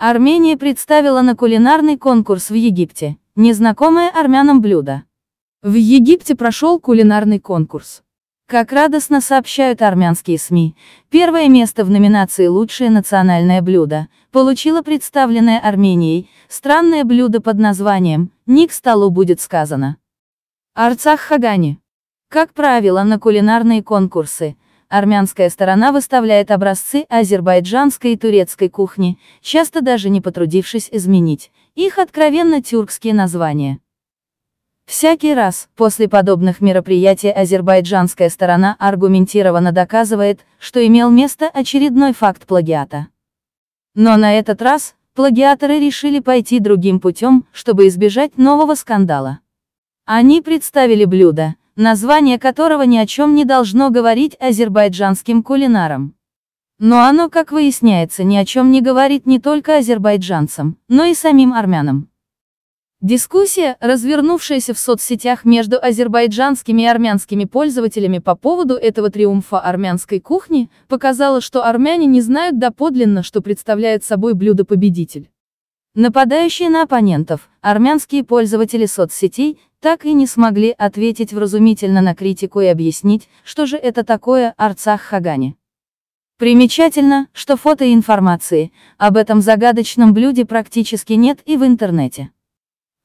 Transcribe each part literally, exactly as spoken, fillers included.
Армения представила на кулинарный конкурс в Египте незнакомое армянам блюдо. В Египте прошел кулинарный конкурс. Как радостно сообщают армянские СМИ, первое место в номинации «Лучшее национальное блюдо» получило представленное Арменией странное блюдо под названием «Ни к столу будет сказано». Арцах Хагани. Как правило, на кулинарные конкурсы армянская сторона выставляет образцы азербайджанской и турецкой кухни, часто даже не потрудившись изменить их откровенно тюркские названия. Всякий раз после подобных мероприятий азербайджанская сторона аргументированно доказывает, что имел место очередной факт плагиата. Но на этот раз плагиаторы решили пойти другим путем, чтобы избежать нового скандала. Они представили блюдо, название которого ни о чем не должно говорить азербайджанским кулинарам. Но оно, как выясняется, ни о чем не говорит не только азербайджанцам, но и самим армянам. Дискуссия, развернувшаяся в соцсетях между азербайджанскими и армянскими пользователями по поводу этого триумфа армянской кухни, показала, что армяне не знают доподлинно, что представляет собой блюдо-победитель. Нападающие на оппонентов, армянские пользователи соцсетей, так и не смогли ответить вразумительно на критику и объяснить, что же это такое Арцах Хагани. Примечательно, что фото и информации об этом загадочном блюде практически нет и в интернете.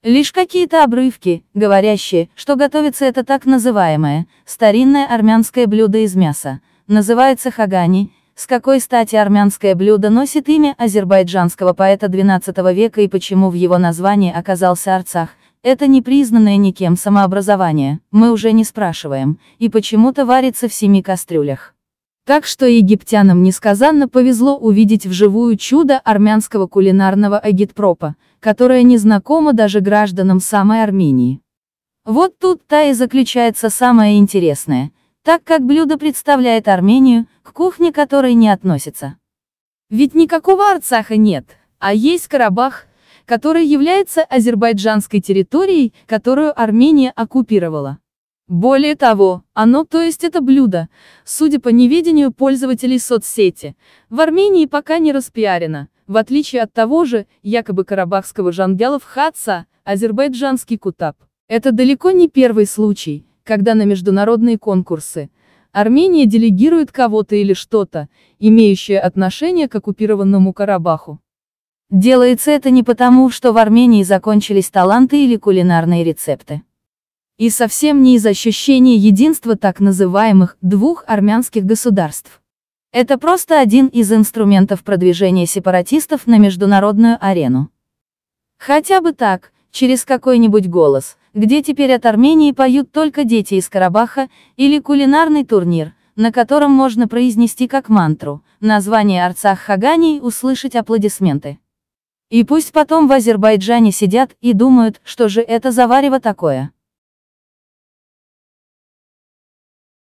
Лишь какие-то обрывки, говорящие, что готовится это так называемое старинное армянское блюдо из мяса, называется хагани. С какой стати армянское блюдо носит имя азербайджанского поэта двенадцатого века и почему в его названии оказался Арцах? Это непризнанное никем самообразование, мы уже не спрашиваем, и почему-то варится в семи кастрюлях. Так что египтянам несказанно повезло увидеть вживую чудо армянского кулинарного агитпропа, которое не знакомо даже гражданам самой Армении. Вот тут-то и заключается самое интересное, так как блюдо представляет Армению, к кухне которой не относится. Ведь никакого Арцаха нет, а есть Карабах, которая является азербайджанской территорией, которую Армения оккупировала. Более того, оно, то есть это блюдо, судя по неведению пользователей соцсети, в Армении пока не распиарено, в отличие от того же, якобы карабахского жангалов хатса, азербайджанский кутап. Это далеко не первый случай, когда на международные конкурсы Армения делегирует кого-то или что-то, имеющее отношение к оккупированному Карабаху. Делается это не потому, что в Армении закончились таланты или кулинарные рецепты. И совсем не из ощущения единства так называемых «двух армянских государств». Это просто один из инструментов продвижения сепаратистов на международную арену. Хотя бы так, через какой-нибудь голос, где теперь от Армении поют только дети из Карабаха, или кулинарный турнир, на котором можно произнести как мантру название Арцах Хагани и услышать аплодисменты. И пусть потом в Азербайджане сидят и думают, что же это за варево такое.